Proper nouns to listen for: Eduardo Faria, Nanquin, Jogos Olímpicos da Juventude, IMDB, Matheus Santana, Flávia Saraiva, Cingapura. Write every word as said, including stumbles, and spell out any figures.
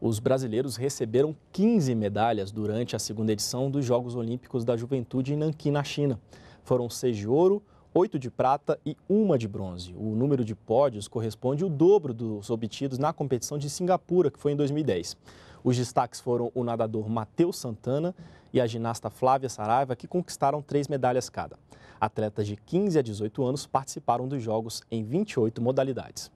Os brasileiros receberam quinze medalhas durante a segunda edição dos Jogos Olímpicos da Juventude em Nanquim, na China. Foram seis de ouro, oito de prata e uma de bronze. O número de pódios corresponde ao dobro dos obtidos na competição de Singapura, que foi em dois mil e dez. Os destaques foram o nadador Matheus Santana e a ginasta Flávia Saraiva, que conquistaram três medalhas cada. Atletas de quinze a dezoito anos participaram dos jogos em vinte e oito modalidades.